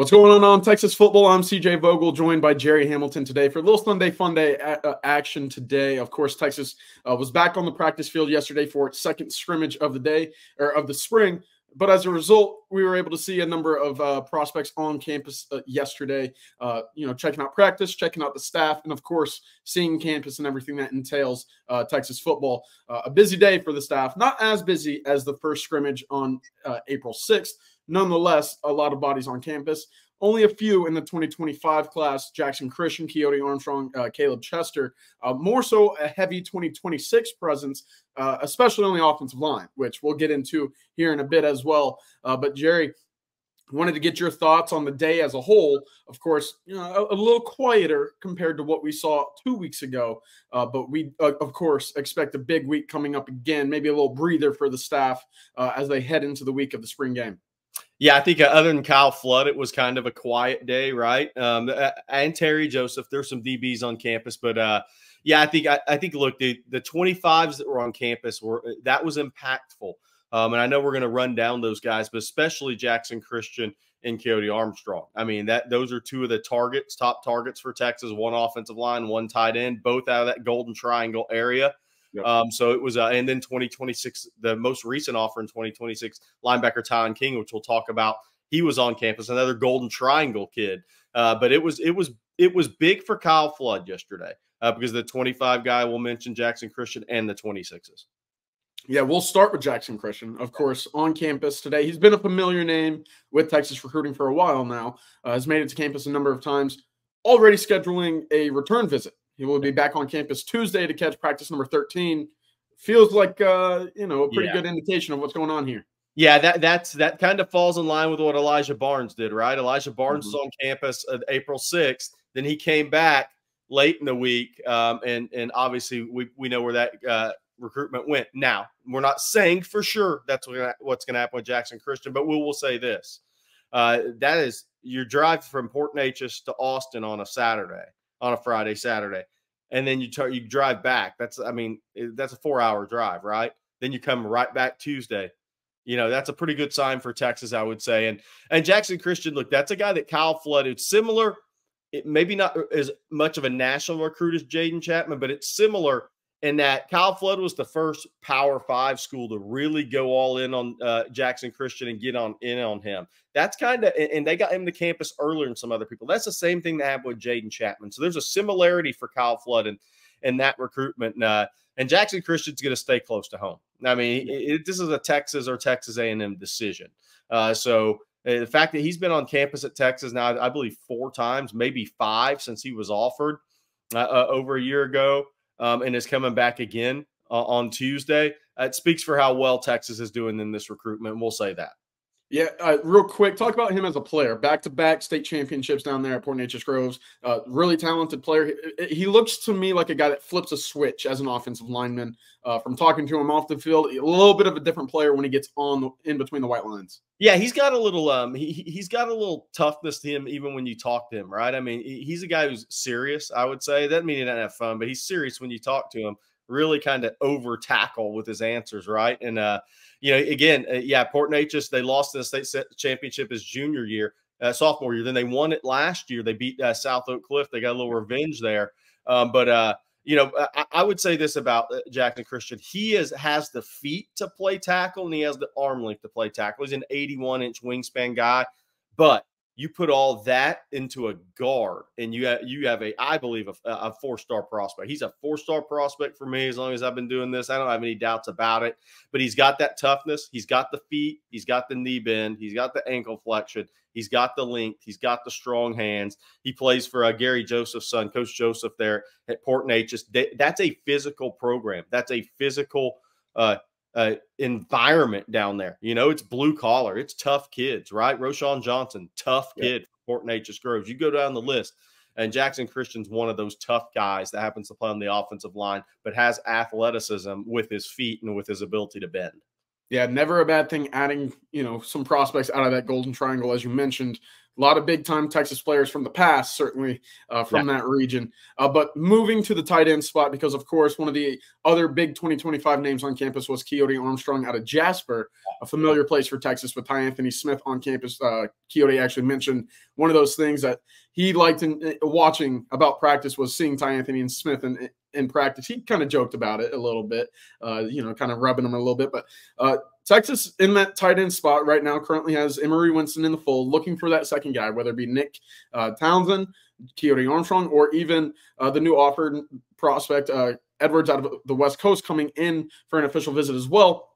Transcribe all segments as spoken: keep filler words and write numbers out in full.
What's going on on Texas football? I'm C J Vogel, joined by Gerry Hamilton today for a little Sunday fun day action today. Of course, Texas uh, was back on the practice field yesterday for its second scrimmage of the day or of the spring. But as a result, we were able to see a number of uh, prospects on campus uh, yesterday, uh, you know, checking out practice, checking out the staff, and, of course, seeing campus and everything that entails uh, Texas football. Uh, a busy day for the staff, not as busy as the first scrimmage on uh, April sixth. Nonetheless, a lot of bodies on campus. Only a few in the twenty twenty-five class: Jackson Christian, Keotie Armstrong, uh, Caleb Chester. Uh, more so a heavy twenty twenty-six presence, uh, especially on the offensive line, which we'll get into here in a bit as well. Uh, but Gerry, wanted to get your thoughts on the day as a whole. Of course, you know, a, a little quieter compared to what we saw two weeks ago. Uh, but we, uh, of course, expect a big week coming up again. Maybe a little breather for the staff uh, as they head into the week of the spring game. Yeah, I think other than Kyle Flood, it was kind of a quiet day, right? Um, and Terry Joseph, there's some D Bs on campus, but uh, yeah, I think I, I think look, the the twenty-fives that were on campus were that was impactful, um, and I know we're going to run down those guys, but especially Jackson Christian and Keotie Armstrong. I mean, that those are two of the targets, top targets for Texas. One offensive line, one tight end, both out of that Golden Triangle area. Yep. Um, so it was, uh, and then twenty twenty-six, the most recent offer in twenty twenty-six, linebacker Tyon King, which we'll talk about. He was on campus, another Golden Triangle kid. Uh, but it was, it was, it was big for Kyle Flood yesterday uh, because the twenty-five guy will mention Jackson Christian and the twenty-sixes. Yeah, we'll start with Jackson Christian, of course, on campus today. He's been a familiar name with Texas recruiting for a while now. Uh, has made it to campus a number of times, already scheduling a return visit. He will be back on campus Tuesday to catch practice number thirteen. Feels like, uh, you know, a pretty yeah. good indication of what's going on here. Yeah, that that's that kind of falls in line with what Elijah Barnes did, right? Elijah Barnes mm-hmm. was on campus uh, April sixth. Then he came back late in the week, um, and, and obviously we, we know where that uh, recruitment went. Now, we're not saying for sure that's what's going to happen with Jackson Christian, but we will say this. Uh, that is your drive from Port Neches to Austin on a Saturday. on a Friday, Saturday, and then you you drive back. That's, I mean, that's a four-hour drive, right? Then you come right back Tuesday. You know, that's a pretty good sign for Texas, I would say. And and Jackson Christian, look, that's a guy that Kyle Flood, it's similar, it maybe not as much of a national recruit as Jaydon Chapman, but it's similar in that Kyle Flood was the first Power Five school to really go all in on uh, Jackson Christian and get on in on him. That's kind of, and they got him to campus earlier than some other people. That's the same thing that happened with Jaydon Chapman. So there's a similarity for Kyle Flood and in that recruitment. And, uh, and Jackson Christian's going to stay close to home. I mean, yeah. it, this is a Texas or Texas A and M decision. Uh, so uh, the fact that he's been on campus at Texas now, I believe four times, maybe five since he was offered uh, uh, over a year ago. Um, and is coming back again uh, on Tuesday. Uh, it speaks for how well Texas is doing in this recruitment. We'll say that. Yeah, uh, real quick, talk about him as a player. Back-to-back state championships down there at Port Neches-Groves. Uh, really talented player. He, he looks to me like a guy that flips a switch as an offensive lineman. Uh, from talking to him off the field, a little bit of a different player when he gets on the, in between the white lines. Yeah, he's got a little um, he he's got a little toughness to him even when you talk to him, right? I mean, he's a guy who's serious. I would say that means he doesn't have fun, but he's serious when you talk to him. Really kind of over tackle with his answers, right? And, uh, you know, again, uh, yeah, Port Neches, they lost in the state championship his junior year, uh, sophomore year. Then they won it last year. They beat uh, South Oak Cliff. They got a little revenge there. Um, but, uh, you know, I, I would say this about Jackson Christian. He is, has the feet to play tackle, and he has the arm length to play tackle. He's an eighty-one inch wingspan guy. But you put all that into a guard, and you have, you have a, I believe, a, a four-star prospect. He's a four-star prospect for me as long as I've been doing this. I don't have any doubts about it. But he's got that toughness. He's got the feet. He's got the knee bend. He's got the ankle flexion. He's got the length. He's got the strong hands. He plays for uh, Gary Joseph's son, Coach Joseph, there at Port Neches. That's a physical program. That's a physical uh Uh, environment down there. You know, it's blue collar. It's tough kids, right? Roshan Johnson, tough kid yeah. for Port Neches-Groves. You go down the list, and Jackson Christian's one of those tough guys that happens to play on the offensive line, but has athleticism with his feet and with his ability to bend. Yeah, never a bad thing adding, you know, some prospects out of that Golden Triangle, as you mentioned. A lot of big-time Texas players from the past, certainly, uh, from yeah. that region. Uh, but moving to the tight end spot, because, of course, one of the other big twenty twenty-five names on campus was Keotie Armstrong out of Jasper, a familiar place for Texas with Ty Anthony Smith on campus. Uh, Keotie actually mentioned one of those things that he liked in, watching about practice was seeing Ty Anthony and Smith in, in practice. He kind of joked about it a little bit, uh, you know, kind of rubbing him a little bit. But uh, Texas in that tight end spot right now currently has Emory Winston in the fold, looking for that second guy, whether it be Nick uh, Townsend, Keotie Armstrong, or even uh, the new offered prospect uh, Edwards out of the West Coast coming in for an official visit as well.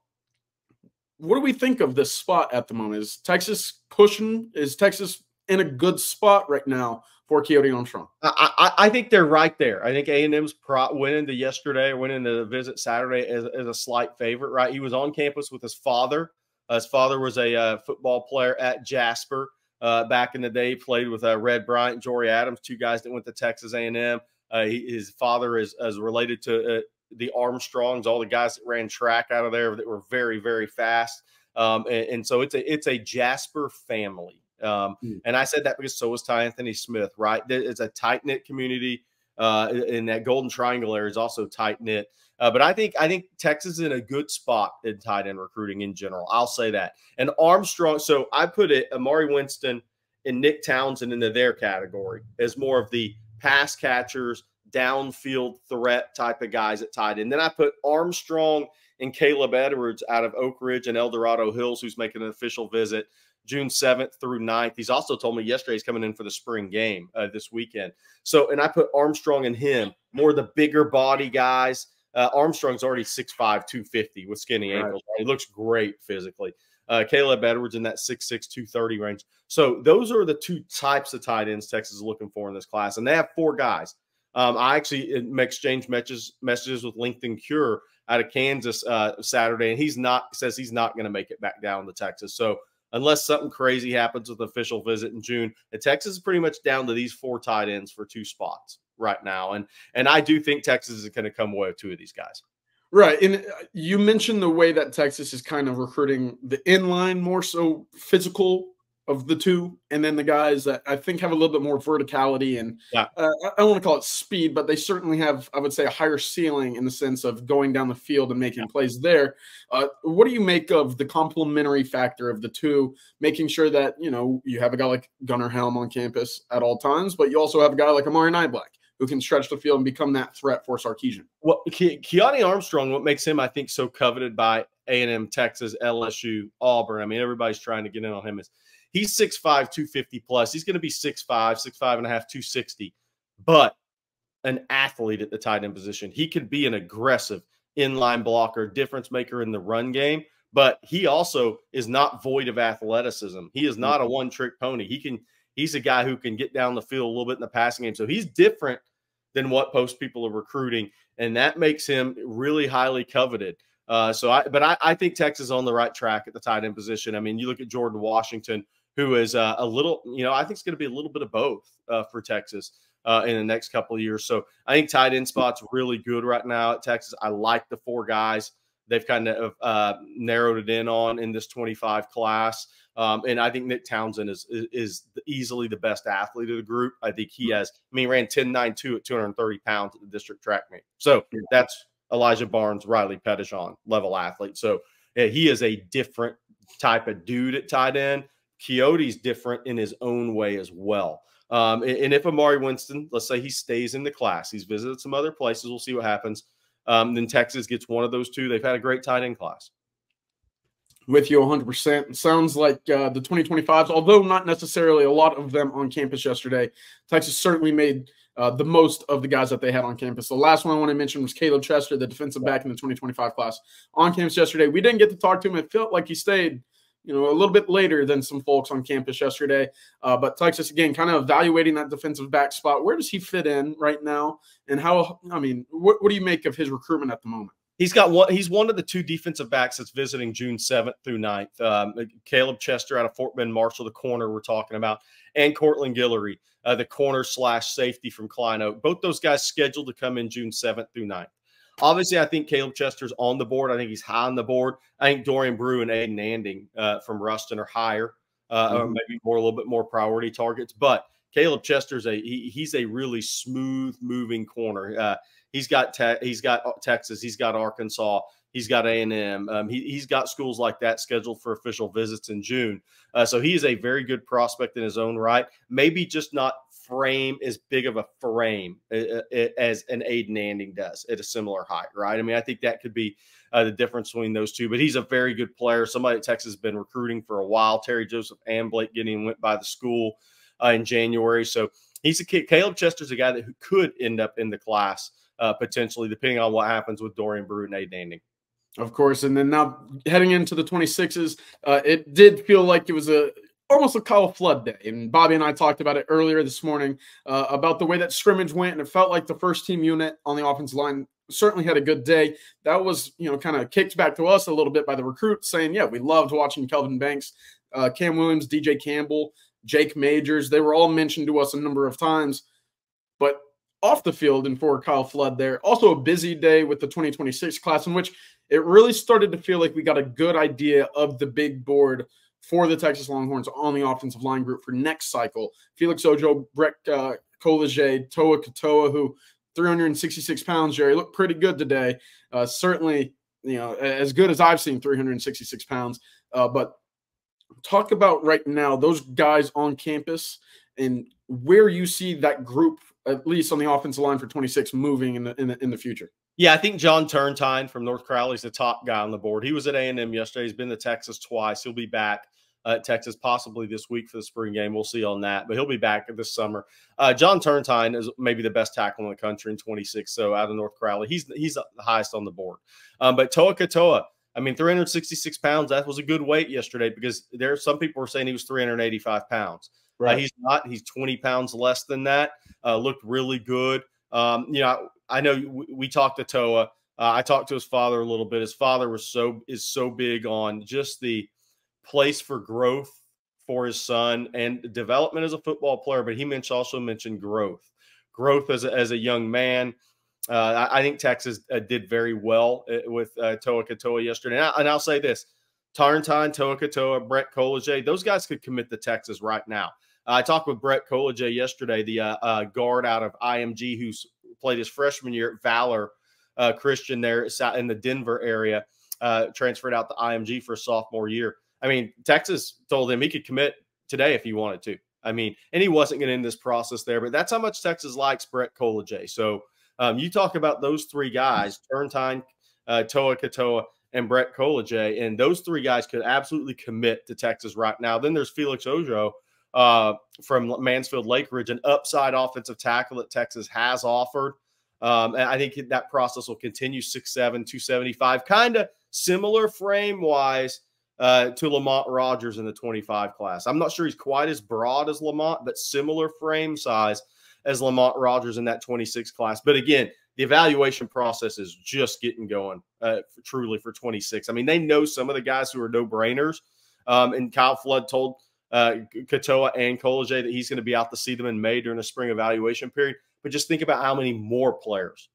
What do we think of this spot at the moment? Is Texas pushing? Is Texas in a good spot right now for Keotie Armstrong? I, I, I think they're right there. I think A and M's pro went into yesterday, went into the visit Saturday as, as a slight favorite, right? He was on campus with his father. Uh, his father was a uh, football player at Jasper uh, back in the day. He played with uh, Red Bryant and Jory Adams, two guys that went to Texas A and M. Uh, he, his father is, is related to uh, the Armstrongs, all the guys that ran track out of there that were very, very fast. Um, and, and so it's a, it's a Jasper family. Um, and I said that because so was Ty Anthony Smith, right? It's a tight knit community, uh, in that Golden Triangle area is also tight knit. Uh, but I think, I think Texas is in a good spot in tight end recruiting in general. I'll say that. And Armstrong. So I put it Amari Winston and Nick Townsend into their category as more of the pass catchers, downfield threat type of guys at tight end. Then I put Armstrong and Caleb Edwards out of Oak Ridge and El Dorado Hills, who's making an official visit June seventh through ninth. He's also told me yesterday he's coming in for the spring game uh, this weekend. So, and I put Armstrong and him, more the bigger body guys. Uh, Armstrong's already six five, two fifty with skinny right. ankles. He looks great physically. Uh, Caleb Edwards in that six six, two thirty range. So those are the two types of tight ends Texas is looking for in this class. And they have four guys. Um, I actually exchanged messages, messages with Lincoln Cure out of Kansas uh, Saturday, and he's not says he's not going to make it back down to Texas. So unless something crazy happens with the official visit in June, Texas is pretty much down to these four tight ends for two spots right now. And, and I do think Texas is going to come away with two of these guys. Right. And you mentioned the way that Texas is kind of recruiting the inline, more so physical of the two, and then the guys that I think have a little bit more verticality and yeah. uh, I don't want to call it speed, but they certainly have, I would say, a higher ceiling in the sense of going down the field and making yeah. plays there. Uh, what do you make of the complementary factor of the two, making sure that, you know, you have a guy like Gunnar Helm on campus at all times, but you also have a guy like Amari Nyblak who can stretch the field and become that threat for Sarkisian? Well, Ke Keotie Armstrong, what makes him, I think, so coveted by A and M, Texas, L S U, Auburn. I mean, everybody's trying to get in on him is, he's six five, two fifty plus. He's going to be six five, six five and a half, two sixty, but an athlete at the tight end position. He could be an aggressive inline blocker, difference maker in the run game, but he also is not void of athleticism. He is not a one-trick pony. He can, he's a guy who can get down the field a little bit in the passing game. So he's different than what most people are recruiting, and that makes him really highly coveted. Uh, so I, but I, I think Texas is on the right track at the tight end position. I mean, you look at Jordan Washington, who is uh, a little, you know, I think it's going to be a little bit of both uh, for Texas uh, in the next couple of years. So I think tight end spot's really good right now at Texas. I like the four guys they've kind of uh, narrowed it in on in this twenty-five class. Um, and I think Nick Townsend is, is is easily the best athlete of the group. I think he has, I mean, he ran ten nine two at two hundred thirty pounds at the district track meet. So that's Elijah Barnes, Riley Pettijohn level athlete. So yeah, he is a different type of dude at tight end. Keotie's different in his own way as well. Um, and, and if Amari Winston, let's say he stays in the class, he's visited some other places, we'll see what happens. Um, then Texas gets one of those two. They've had a great tight end class. With you one hundred percent. It sounds like uh, the twenty twenty-fives, although not necessarily a lot of them on campus yesterday, Texas certainly made uh, the most of the guys that they had on campus. The last one I want to mention was Caleb Chester, the defensive back in the twenty twenty-five class on campus yesterday. We didn't get to talk to him. It felt like he stayed, you know, a little bit later than some folks on campus yesterday. Uh, but Texas, again, kind of evaluating that defensive back spot. Where does he fit in right now? And how, I mean, what, what do you make of his recruitment at the moment? He's got one, he's one of the two defensive backs that's visiting June seventh through ninth. Um, Caleb Chester out of Fort Bend Marshall, the corner we're talking about, and Cortland Guillory, uh, the corner slash safety from Klein Oak. Both those guys scheduled to come in June seventh through ninth. Obviously, I think Caleb Chester's on the board. I think he's high on the board. I think Dorian Brew and Aiden Anding uh, from Ruston are higher. Uh, uh, mm-hmm. or maybe more a little bit more priority targets. But Caleb Chester's a he, he's a really smooth moving corner. Uh, he's got te- he's got Texas, he's got Arkansas, he's got A and M. Um, he, he's got schools like that scheduled for official visits in June. Uh, so he is a very good prospect in his own right. Maybe just not frame as big of a frame as an Aiden Anding does at a similar height, right? I mean, I think that could be uh, the difference between those two, but he's a very good player. Somebody at Texas has been recruiting for a while. Terry Joseph and Blake Gideon went by the school uh, in January. So he's a kid. Caleb Chester's a guy that could end up in the class uh, potentially, depending on what happens with Dorian Brewton and Aiden Anding. Of course. And then now heading into the twenty-sixes, uh, it did feel like it was a, almost a Kyle Flood day. And Bobby and I talked about it earlier this morning uh, about the way that scrimmage went. And it felt like the first team unit on the offensive line certainly had a good day. That was, you know, kind of kicked back to us a little bit by the recruits saying, yeah, we loved watching Kelvin Banks, uh, Cam Williams, D J Campbell, Jake Majors. They were all mentioned to us a number of times, but off the field and for Kyle Flood there, also a busy day with the twenty twenty-six class in which it really started to feel like we got a good idea of the big board for the Texas Longhorns on the offensive line group for next cycle. Felix Ojo, Brett uh, Kolodziej, Toa Katoa, who three hundred sixty-six pounds, Jerry, looked pretty good today. Uh, certainly, you know, as good as I've seen three hundred sixty-six pounds. Uh, but talk about right now those guys on campus and where you see that group, at least on the offensive line for twenty-six, moving in the in the, in the future. Yeah, I think John Turntine from North Crowley is the top guy on the board. He was at A and M yesterday. He's been to Texas twice. He'll be back at Texas possibly this week for the spring game. We'll see on that, but he'll be back this summer. Uh, John Turntine is maybe the best tackle in the country in twenty-six, so out of North Crowley. He's he's the highest on the board. Um, but Toa Katoa, I mean, three hundred sixty-six pounds, that was a good weight yesterday because there some people were saying he was three hundred eighty-five pounds. Right. Uh, he's not. He's twenty pounds less than that. Uh, looked really good. Um, you know, I, I know we, we talked to Toa. Uh, I talked to his father a little bit. His father was so is so big on just the place for growth for his son and development as a football player. But he mentioned, also mentioned growth, growth as a, as a young man. Uh, I, I think Texas uh, did very well with uh, Toa Katoa yesterday. And, I, and I'll say this. Tarnton, Toa Katoa, Brett Kolodziej, those guys could commit to Texas right now. Uh, I talked with Brett Kolodziej yesterday, the uh, uh, guard out of I M G who's played his freshman year at Valor uh, Christian there in the Denver area, uh, transferred out to I M G for a sophomore year. I mean, Texas told him he could commit today if he wanted to. I mean, and he wasn't going to end this process there, but that's how much Texas likes Brett Kolodziej. So um, you talk about those three guys, Turntine, uh, Toa Katoa, and Brett Kolodziej, and those three guys could absolutely commit to Texas right now. Then there's Felix Ojo uh, from Mansfield Lake Ridge, an upside offensive tackle that Texas has offered. Um, and I think that process will continue, six seven, two seventy-five, kind of similar frame-wise uh, to Lamont Rogers in the twenty-five class. I'm not sure he's quite as broad as Lamont, but similar frame size as Lamont Rogers in that twenty-six class. But again, the evaluation process is just getting going uh, for, truly for twenty-six. I mean, they know some of the guys who are no-brainers. Um, and Kyle Flood told uh, Katoa and Kolodziej that he's going to be out to see them in May during the spring evaluation period. But just think about how many more players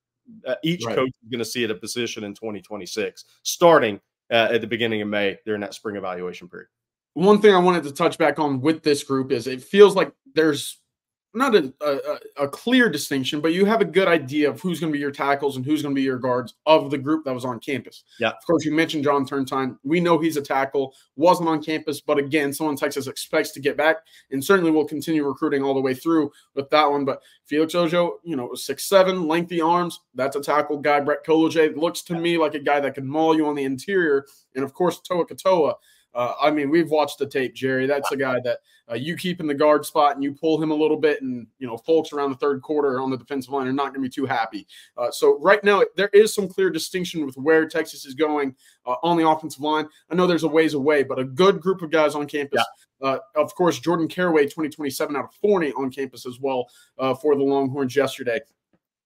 uh, each right. coach is going to see at a position in twenty twenty-six, starting uh, at the beginning of May during that spring evaluation period. One thing I wanted to touch back on with this group is it feels like there's – not a, a, a clear distinction, but you have a good idea of who's going to be your tackles and who's going to be your guards of the group that was on campus. Yeah. Of course, you mentioned John Turntine. We know he's a tackle, wasn't on campus, but again, someone Texas expects to get back and certainly will continue recruiting all the way through with that one. But Felix Ojo, you know, six seven, lengthy arms. That's a tackle guy. Brett Kolodziej looks to yeah. me like a guy that can maul you on the interior. And of course, Toa Katoa. Uh, I mean, we've watched the tape, Jerry. That's a guy that uh, you keep in the guard spot and you pull him a little bit and, you know, folks around the third quarter on the defensive line are not going to be too happy. Uh, so right now there is some clear distinction with where Texas is going uh, on the offensive line. I know there's a ways away, but a good group of guys on campus. Yeah. Uh, of course, Jordan Caraway, twenty twenty-seven out of Forney on campus as well uh, for the Longhorns yesterday.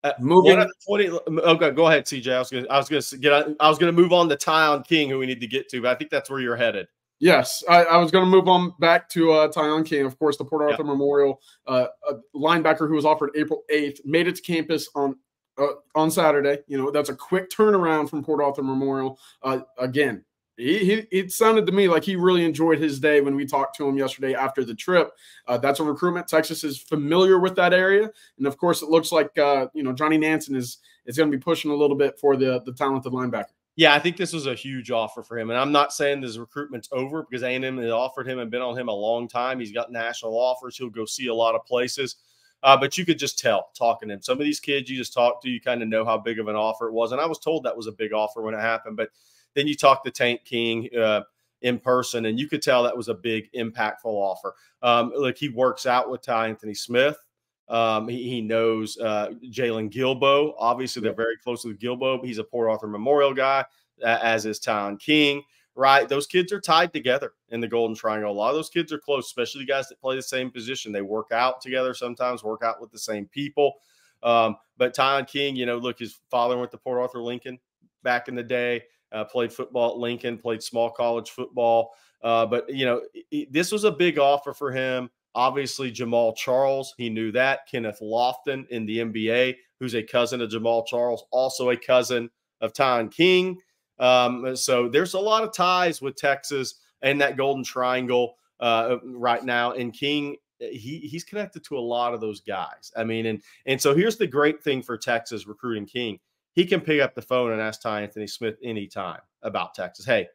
Uh, Moving. twenty, okay, go ahead, C J. I was gonna, I was gonna get, I was gonna move on to Tyon King, who we need to get to, but I think that's where you're headed. Yes, I, I was gonna move on back to uh, Tyon King, of course, the Port Arthur yeah. Memorial uh, a linebacker who was offered April eighth, made it to campus on uh, on Saturday. You know, that's a quick turnaround from Port Arthur Memorial. Uh, again, He, he, it sounded to me like he really enjoyed his day when we talked to him yesterday after the trip. Uh, that's a recruitment. Texas is familiar with that area. And, of course, it looks like, uh, you know, Johnny Nansen is is going to be pushing a little bit for the, the talented linebacker. Yeah, I think this was a huge offer for him. And I'm not saying this recruitment's over because A and M has offered him and been on him a long time. He's got national offers. He'll go see a lot of places. Uh, but you could just tell talking to him. Some of these kids you just talk to, you kind of know how big of an offer it was. And I was told that was a big offer when it happened. But then you talk to Tyon King uh, in person, and you could tell that was a big, impactful offer. Um, like he works out with Ty Anthony Smith. Um, he, he knows uh, Jalen Gilbo. Obviously, they're very close with Gilbo. But he's a Port Arthur Memorial guy, uh, as is Tyon King. Right? Those kids are tied together in the Golden Triangle. A lot of those kids are close, especially guys that play the same position. They work out together sometimes, work out with the same people. Um, but Tyon King, you know, look, his father went to Port Arthur Lincoln back in the day. Uh, played football at Lincoln, played small college football. Uh, but, you know, he, this was a big offer for him. Obviously, Jamal Charles, he knew that. Kenneth Lofton in the N B A, who's a cousin of Jamal Charles, also a cousin of Tyon King. Um, so there's a lot of ties with Texas and that Golden Triangle uh, right now. And King, he he's connected to a lot of those guys. I mean, and and so here's the great thing for Texas recruiting King. He can pick up the phone and ask Ty Anthony Smith anytime about Texas. Hey,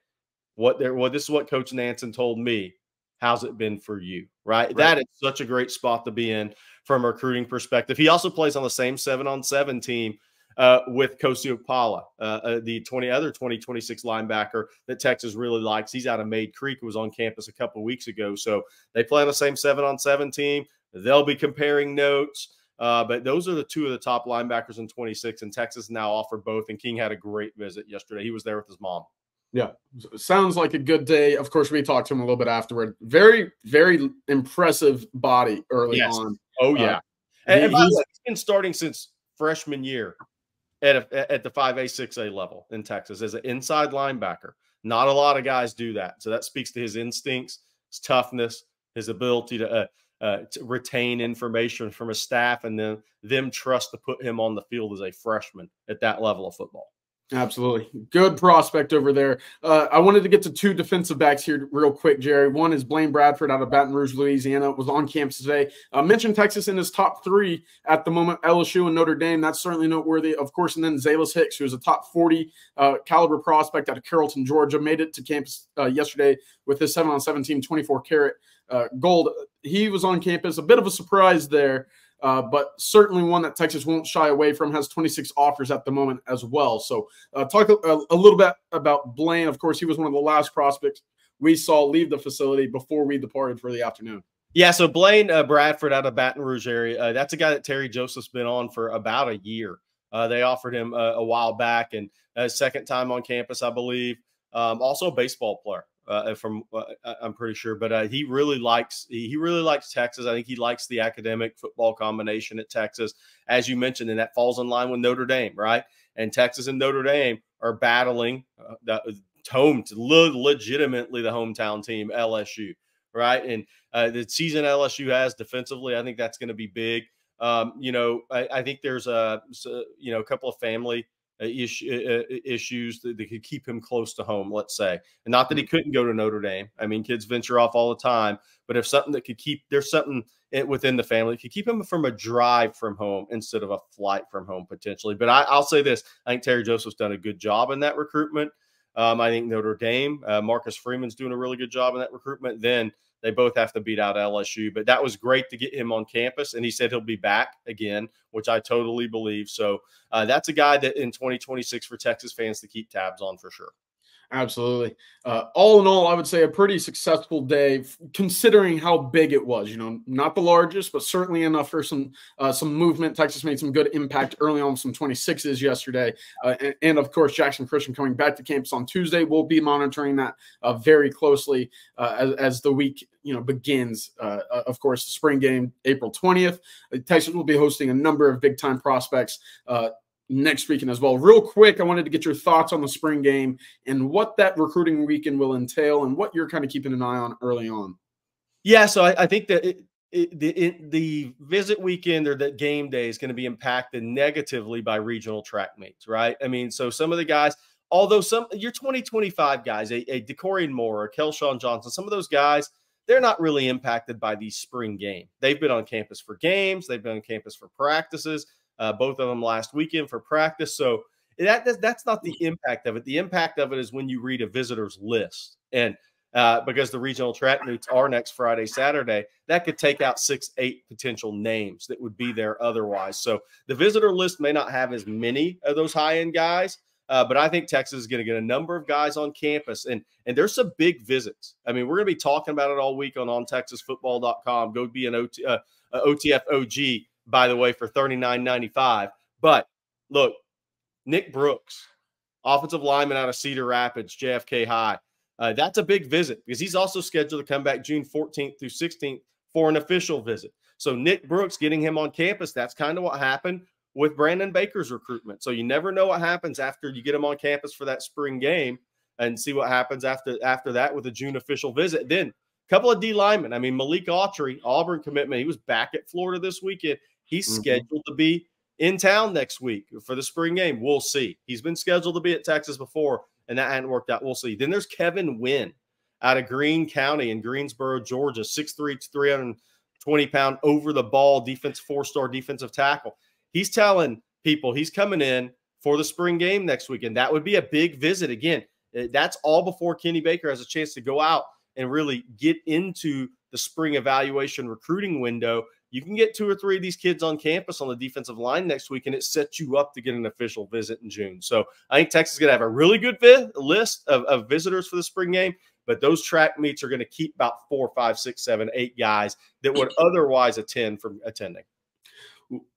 what there? Well, this is what Coach Nansen told me. How's it been for you? Right? right. That is such a great spot to be in from a recruiting perspective. He also plays on the same seven on seven team uh, with Kosi Opala, uh, uh, the twenty other twenty twenty-six linebacker that Texas really likes. He's out of Maid Creek, was on campus a couple of weeks ago. So they play on the same seven on seven team. They'll be comparing notes. Uh, but those are the two of the top linebackers in twenty-six, and Texas now offer both. And King had a great visit yesterday. He was there with his mom. Yeah, sounds like a good day. Of course, we talked to him a little bit afterward. Very, very impressive body early yes. on. Oh, yeah. Uh, and, and he, he's, he's been starting since freshman year at, a, at the five A, six A level in Texas as an inside linebacker. Not a lot of guys do that. So that speaks to his instincts, his toughness, his ability to uh, – Uh, to retain information from his staff and then them trust to put him on the field as a freshman at that level of football. Absolutely. Good prospect over there. Uh, I wanted to get to two defensive backs here real quick, Jerry. One is Blaine Bradford out of Baton Rouge, Louisiana, was on campus today. Uh, mentioned Texas in his top three at the moment, L S U and Notre Dame. That's certainly noteworthy, of course. And then Zalus Hicks, who is a top forty uh, caliber prospect out of Carrollton, Georgia, made it to campus uh, yesterday with his seven on seventeen, twenty-four karat uh, gold. He was on campus, a bit of a surprise there. Uh, but certainly one that Texas won't shy away from, has twenty-six offers at the moment as well. So uh, talk a, a little bit about Blaine. Of course, he was one of the last prospects we saw leave the facility before we departed for the afternoon. Yeah, so Blaine uh, Bradford out of Baton Rouge area, uh, that's a guy that Terry Joseph's been on for about a year. Uh, they offered him uh, a while back and uh, second time on campus, I believe. Um, also a baseball player. Uh, from uh, I'm pretty sure, but uh, he really likes he really likes Texas. I think he likes the academic football combination at Texas, as you mentioned, and that falls in line with Notre Dame, right? And Texas and Notre Dame are battling uh, the home to le legitimately the hometown team, L S U, right? And uh, the season L S U has defensively, I think that's going to be big. Um, you know, I, I think there's a you know a couple of family issues that could keep him close to home, let's say. And not that he couldn't go to Notre Dame. I mean, kids venture off all the time. But if something that could keep – there's something within the family that could keep him from a drive from home instead of a flight from home potentially. But I, I'll say this. I think Terry Joseph's done a good job in that recruitment. Um, I think Notre Dame, uh, Marcus Freeman's doing a really good job in that recruitment. Then they both have to beat out L S U. But that was great to get him on campus, and he said he'll be back again, which I totally believe. So uh, that's a guy that in twenty twenty-six for Texas fans to keep tabs on for sure. Absolutely. Uh, all in all, I would say a pretty successful day considering how big it was. You know, not the largest, but certainly enough for some uh, some movement. Texas made some good impact early on, some twenty-sixes yesterday. Uh, and, and, of course, Jackson Christian coming back to campus on Tuesday. We'll be monitoring that uh, very closely uh, as, as the week you know, begins. Uh, of course, the spring game, April twentieth. Texas will be hosting a number of big-time prospects uh next weekend as well. Real quick, I wanted to get your thoughts on the spring game and what that recruiting weekend will entail and what you're kind of keeping an eye on early on. Yeah, so I, I think that it, it, the, it, the visit weekend or that game day is going to be impacted negatively by regional track meets, right? I mean, so some of the guys, Although some your twenty twenty-five guys, a, a DeCorian Moore, a Kelshawn Johnson, some of those guys, they're not really impacted by the spring game. They've been on campus for games. They've been on campus for practices, uh, both of them last weekend for practice. So that, that that's not the impact of it. The impact of it is when you read a visitor's list. And uh, because the regional track meets are next Friday, Saturday, that could take out six, eight potential names that would be there otherwise. So the visitor list may not have as many of those high-end guys, Uh, but I think Texas is going to get a number of guys on campus, and and there's some big visits. I mean, we're going to be talking about it all week on on texas football dot com. Go be an O T, uh, O T F O G, by the way, for thirty-nine ninety-five. But look, Nick Brooks, offensive lineman out of Cedar Rapids, J F K High. Uh, that's a big visit because he's also scheduled to come back June fourteenth through sixteenth for an official visit. So Nick Brooks, getting him on campus, that's kind of what happened with Brandon Baker's recruitment. So you never know what happens after you get him on campus for that spring game, and see what happens after after that with a June official visit. Then a couple of D linemen. I mean, Malik Autry, Auburn commitment. He was back at Florida this weekend. He's mm-hmm. scheduled to be in town next week for the spring game. We'll see. He's been scheduled to be at Texas before, and that hadn't worked out. We'll see. Then there's Kevin Wynn out of Greene County in Greensboro, Georgia, six three, three twenty pound over the ball defense, four-star defensive tackle. He's telling people he's coming in for the spring game next weekend. That would be a big visit. Again, that's all before Kenny Baker has a chance to go out and really get into the spring evaluation recruiting window. You can get two or three of these kids on campus on the defensive line next week, and it sets you up to get an official visit in June. So I think Texas is going to have a really good vi- list of, of visitors for the spring game, but those track meets are going to keep about four, five, six, seven, eight guys that would otherwise attend from attending.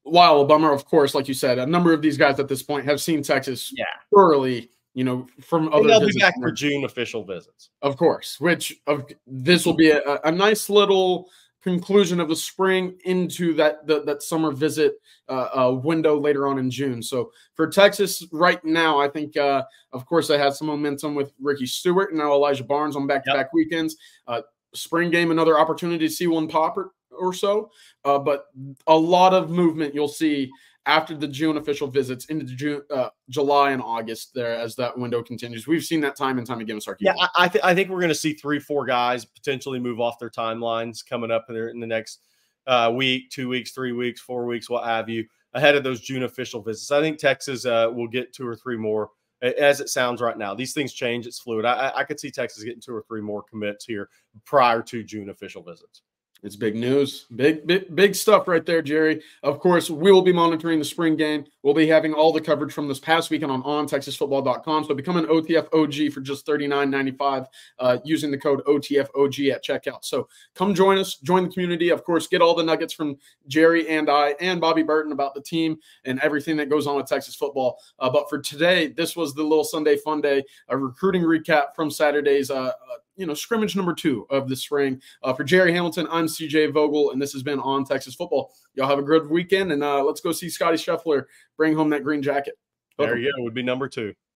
While a bummer, of course, like you said, a number of these guys at this point have seen Texas yeah. thoroughly, you know, from other. And they'll visits. be back for June official visits, of course. Which of this will be a, a nice little conclusion of the spring into that the, that summer visit uh, uh, window later on in June. So for Texas right now, I think, uh, of course, they had some momentum with Ricky Stewart and now Elijah Barnes on back to back weekends. Uh, spring game, another opportunity to see one popper or so, uh, but a lot of movement you'll see after the June official visits into June, uh, July and August there as that window continues. We've seen that time and time again. Sarkey. Yeah, I, th I think we're going to see three, four guys potentially move off their timelines coming up in, there in the next uh, week, two weeks, three weeks, four weeks, what have you, ahead of those June official visits. I think Texas uh, will get two or three more as it sounds right now. These things change. It's fluid. I, I could see Texas getting two or three more commits here prior to June official visits. It's big news, big, big, big stuff right there, Gerry. Of course, we will be monitoring the spring game. We'll be having all the coverage from this past weekend on on texas football dot com. So become an O T F O G for just thirty-nine ninety-five uh, using the code O T F O G at checkout. So come join us, join the community. Of course, get all the nuggets from Gerry and I and Bobby Burton about the team and everything that goes on with Texas football. Uh, but for today, this was the little Sunday fun day, a recruiting recap from Saturday's uh you know, scrimmage number two of the spring. Uh, for Gerry Hamilton, I'm C J Vogel, and this has been On Texas Football. Y'all have a good weekend, and uh, let's go see Scotty Scheffler bring home that green jacket. There you go. It would be number two.